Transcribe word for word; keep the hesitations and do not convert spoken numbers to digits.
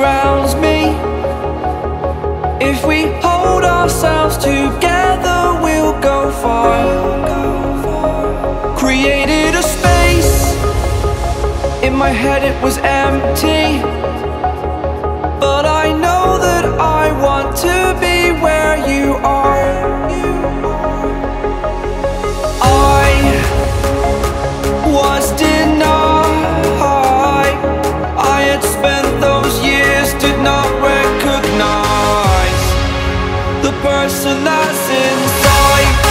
surrounds me. If we hold ourselves together, we'll go far. Created a space, in my head it was empty, but I know that I want to be where you are. I was denied. Person that's inside.